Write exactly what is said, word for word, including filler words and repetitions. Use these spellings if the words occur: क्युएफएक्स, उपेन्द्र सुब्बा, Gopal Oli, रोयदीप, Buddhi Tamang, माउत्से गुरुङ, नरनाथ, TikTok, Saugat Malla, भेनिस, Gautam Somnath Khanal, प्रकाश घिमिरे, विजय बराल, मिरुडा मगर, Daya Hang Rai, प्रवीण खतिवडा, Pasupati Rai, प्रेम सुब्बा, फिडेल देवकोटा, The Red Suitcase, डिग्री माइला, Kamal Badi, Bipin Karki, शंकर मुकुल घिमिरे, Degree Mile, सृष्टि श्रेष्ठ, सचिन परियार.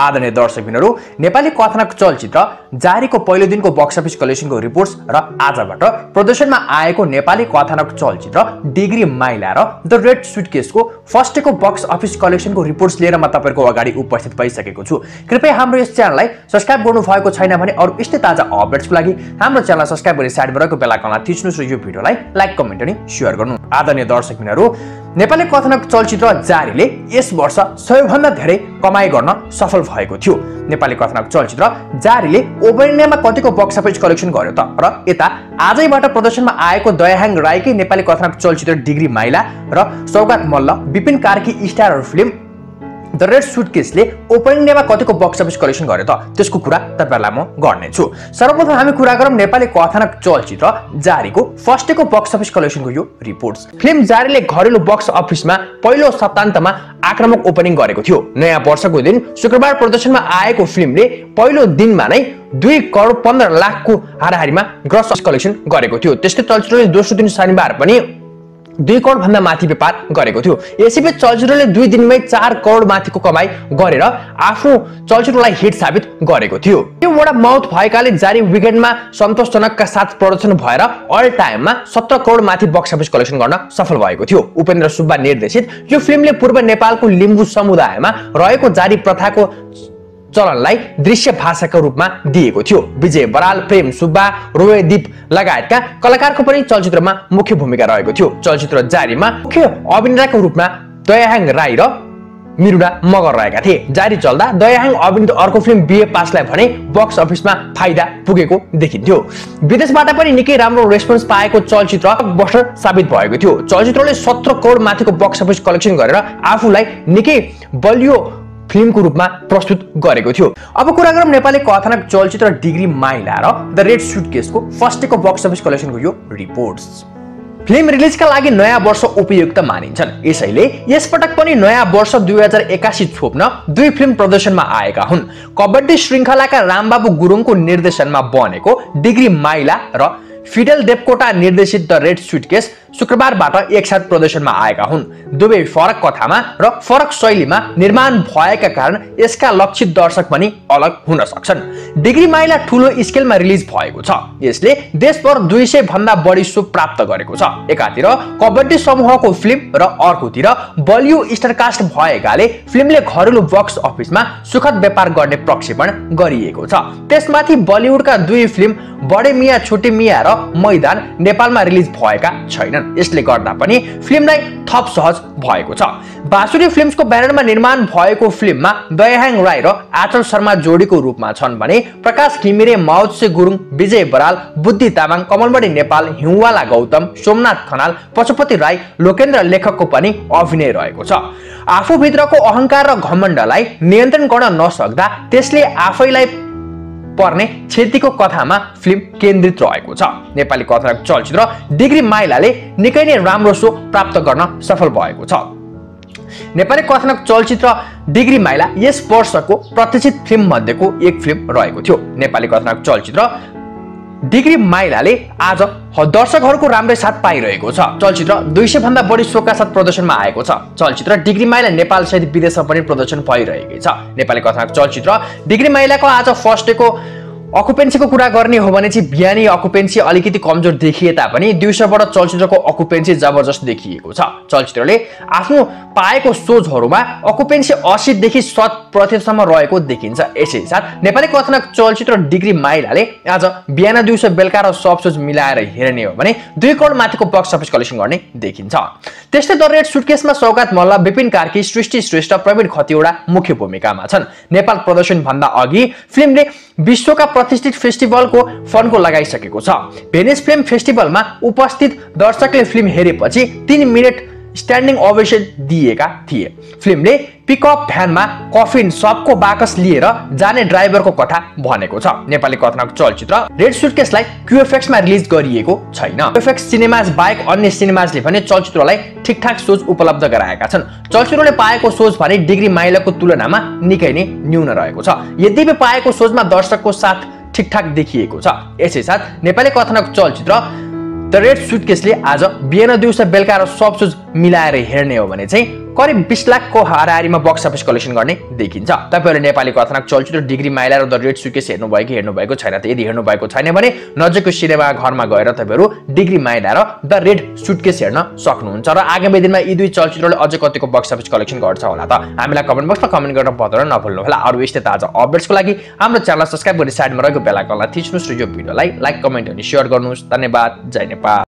आदरणीय दर्शक बिनहरू, नेपाली कथानक चलचित्र जारीको पहिलो दिनको बक्स अफिस कलेक्सनको रिपोर्ट्स र आजबाट प्रदर्शनमा आएको नेपाली कथानक चलचित्र डिग्री माइल र द रेड सुटकेसको फर्स्टको बक्स अफिस कलेक्सनको रिपोर्ट्स लिएर म तपाईहरुको अगाडि उपस्थित भइसकेको छु। कृपया हाम्रो यस च्यानललाई सब्स्क्राइब गर्नु भएको छैन भने अरु यस्तै ताजा अपडेट्सको लागि हाम्रो च्यानल सब्स्क्राइब गरी साइडमा रहेको बेल आइकनलाई थिच्नुस् र यो भिडियोलाई लाइक, कमेन्ट अनि शेयर गर्नु। आदरणीय दर्शक बिनहरू, नेपाली कथानक चलचित्र जारीले यस वर्ष सबैभन्दा धेरै कमाई गर्न सफल भएको थियो। नेपाली कथानक चलचित्र जारीले ओभरन्यामा कतिको बक्स अफिस कलेक्सन गर्यो त? र यता आजैबाट प्रदर्शनमा आएको दयाहाङ राईकै नेपाली कथानक चलचित्र डिग्री माइला र Saugat Malla, Bipin Karki starrer film the red सुटकेसले ओपनिङ डेमा कतिको बक्स अफिस कलेक्सन गर्यो त? त्यसको कुरा तपाईहरुलाई म गर्ने छु। सर्वप्रथम हामी कुरा गरौँ नेपाली कथानक चलचित्र जारीको फर्स्टको बक्स अफिस कलेक्सनको यो रिपोर्ट्स। फिल्म जारीले घरेलु बक्स अफिसमा पहिलो सप्तान्तमा आक्रामक ओपनिङ गरेको थियो। नयाँ वर्षको दिन शुक्रबार प्रदर्शनमा आएको फिल्मले पहिलो दिनमा नै दुई करोड पन्ध्र लाखको हाराहारीमा ग्रस कलेक्सन गरेको थियो। त्यस्तै चलचित्रले दोस्रो दिन शनिबार पनि दुई करोड भन्दा माथि व्यापार गरेको थियो। यसैबीच चलचित्रले दुई दिनमै चार करोड माथिको कमाई गरेर आफ्नो चलचित्रलाई हिट साबित गरेको थियो। यो वडा माउथ भएकाले जारी विकेन्डमा सन्तोषजनकका साथ प्रदर्शन भएर अल टाइममा सत्र करोड माथि बक्स अफिस कलेक्सन गर्न सफल भएको थियो। उपेन्द्र सुब्बा निर्देशित यो फिल्मले पूर्व नेपालको लिम्बू समुदायमा रहेको जारी प्रथाको चलनलाई दृश्य भाषाको रूपमा दिएको थियो। विजय बराल, प्रेम सुब्बा, रोयदीप लगायतका कलाकारको पनि चलचित्रमा मुख्य भूमिका रहेको थियो। चलचित्र जारीमा मुख्य अभिनेताको रूपमा दयाहाङ राई र मिरुडा मगर रहेका थिए। जारी चल्दा दयाहाङ अभिनीत अर्को फिल्म बिए पासलाई भने बक्स अफिसमा फाइदा पुगेको देखिन्थ्यो। विदेशबाट पनि निकै राम्रो रेस्पोन्स पाएको चलचित्र बस्टर साबित भएको थियो। चलचित्रले सत्र करोड माथिको बक्स अफिस कलेक्सन गरेर आफूलाई निकै बलियो फिल्मको रूपमा प्रस्तुत गरेको थियो। अब कुरा गरौँ नेपाली कथानक चलचित्र डिग्री माइला र द रेड सुटकेसको फर्स्टको बक्स अफिस कलेक्सनको यो रिपोर्ट्स। फिल्म रिलिजका लागि नयाँ वर्ष उपयुक्त मानिन्छन्, यसैले यसपटक पनि नयाँ वर्ष दुई हजार एक्कासी छोप्न दुई फिल्म प्रदर्शनमा आएका हुन्। कबड्डी श्रृङ्खलाका रामबाबु गुरुङको निर्देशनमा बनेको डिग्री माइला र फिडेल देवकोटा निर्देशित द रेड सुटकेस शुक्रबारबाट एकसाथ प्रदर्शनमा आएका हुन्। दुवै फरक कथामा र फरक शैलीमा निर्माण भएका कारण यसका लक्षित दर्शक पनि अलग हुन सक्छन्। डिग्री माइला ठुलो स्केलमा रिलिज भएको छ। यसले देशभर दुई सय भन्दा बढी सो प्राप्त गरेको छ। एकातिर कबड्डी समूहको फिल्म र अर्कोतिर बलियो स्टारकास्ट भएकाले फिल्मले घरेलु बक्स अफिसमा सुखद व्यापार गर्ने प्रक्षेपण गरिएको छ। त्यसमाथि बलिउडका दुई फिल्म बडे मिया छोटे मिया र मैदान नेपालमा रिलिज भएका छैनन्। यसले गर्दा पनि फिल्मलाई थप सहज भएको छ। बाँसुरी फिल्म्सको ब्यानरमा निर्माण भएको फिल्ममा दयाहाङ राई र आचन शर्मा जोडीको रूपमा छन् भने प्रकाश घिमिरे, माउत्से गुरुङ, विजय बराल, बुद्धि तामाङ, कमल बडी नेपाल, हिउँवाला गौतम, सोमनाथ खनाल, पशुपति राई, लोकेन्द्र लेखकको पनि अभिनय रहेको छ। आफूभित्रको अहङ्कार र घमण्डलाई नियन्त्रण गर्न नसक्दा त्यसले आफैलाई पर्ने क्षतिको कथामा फिल्म केन्द्रित रहेको छ। नेपाली कथानक चलचित्र डिग्री माइलाले निकै नै राम्रो सो प्राप्त गर्न सफल भएको छ। नेपाली कथानक चलचित्र डिग्री माइला यस वर्षको प्रतिष्ठित फिल्म मध्येको एक फिल्म रहेको थियो। नेपाली कथानक चलचित्र डिग्री माइलाले आज दर्शकहरूको राम्रै साथ पाइरहेको छ। चलचित्र दुई सय भन्दा बढी सोका साथ प्रदर्शनमा आएको छ। चलचित्र डिग्री माइला नेपाल सहित विदेशमा पनि प्रदर्शन भइरहेको छ। नेपाली कथानक चलचित्र डिग्री माइलाको आज फर्स्टको अकुपेन्सीको कुरा गर्ने हो भने चाहिँ बिहानी अकुपेन्सी अलिकति कमजोर देखिए तापनि दिउँसोबाट चलचित्रको अकुपेन्सी जबरजस्त देखिएको छ। चलचित्रले आफ्नो पाएको सोचहरूमा अकुपेन्सी असीदेखि शत प्रतिशतसम्म रहेको देखिन्छ। यसैसाथ नेपाली कथानक चलचित्र डिग्री माइलाले आज बिहान दिउँसो बेलुका र सब सोच मिलाएर हेर्ने हो भने दुई करोड माथिको बक्स अफिस कलेक्सन गर्ने देखिन्छ। त्यस्तै द रेड सुटकेसमा सौगात मल्ल, बिपिन कार्की, सृष्टि श्रेष्ठ, प्रवीण खतिवडा मुख्य भूमिकामा छन्। नेपाल प्रदर्शनभन्दा अघि फिल्मले विश्वका प्रतिष्ठित फेस्टिभलको फन्को लगाइसकेको छ। भेनिस फिल्म फेस्टिभलमा उपस्थित दर्शकले फिल्म हेरेपछि तीन मिनट स्ट्यान्डिङ ओभेसन दिएका थिए। फिल्मले पिकअप भ्यानमा कफिन सबको बाकस लिएर जाने ड्राइभरको कथा भनेको छ। नेपाली कथानक चलचित्र रेड सुटकेसलाई क्युएफएक्समा रिलिज गरिएको छैन। क्युएफएक्स सिनेमाज बाहेक अन्य सिनेमाजले भने चलचित्रलाई ठिकठाक सोच उपलब्ध गराएका छन्। चलचित्रले पाएको सोच भने डिग्री माइलाको तुलनामा निकै नै न्यून रहेको छ। यद्यपि पाएको सोचमा दर्शकको साथ ठिकठाक देखिएको छ। यसैसाथ नेपाली कथानक चलचित्र द रेड सुटकेसले आज बिहान दिउँसो बेलुका र सब सोच मिलाएर हेर्ने हो भने चाहिँ करिब बीस लाख को हाराहारीमा बक्स अफिस कलेक्सन गर्ने देखिन्छ। तपाईहरुले नेपाली कथानक चलचित्र डिग्री माइल र द रेड सुटकेस हेर्नु भयो कि हेर्नु भएको छैन त? यदि हेर्नु भएको छैन भने नजिकको सिनेमा घरमा गएर तपाईहरु डिग्री माइल र द रेड सुटकेस हेर्न सक्नुहुन्छ र आगामी दिनमा यी दुई चलचित्रले अझ कतिको बक्स अफिस कलेक्सन गर्छ होला त हामीलाई कमेन्ट बक्समा कमेन्ट गर्न पत्न नभुल्नु होला। अरु यस्तै ताजा अपडेट्सको लागि हाम्रो च्यानल सब्स्क्राइब गरी साइडमा रहेको बेल आइकनलाई थिच्नुस् र यो भिडियोलाई लाइक कमेन्ट अनि शेयर गर्नुस्। धन्यवाद। जय नेपाल।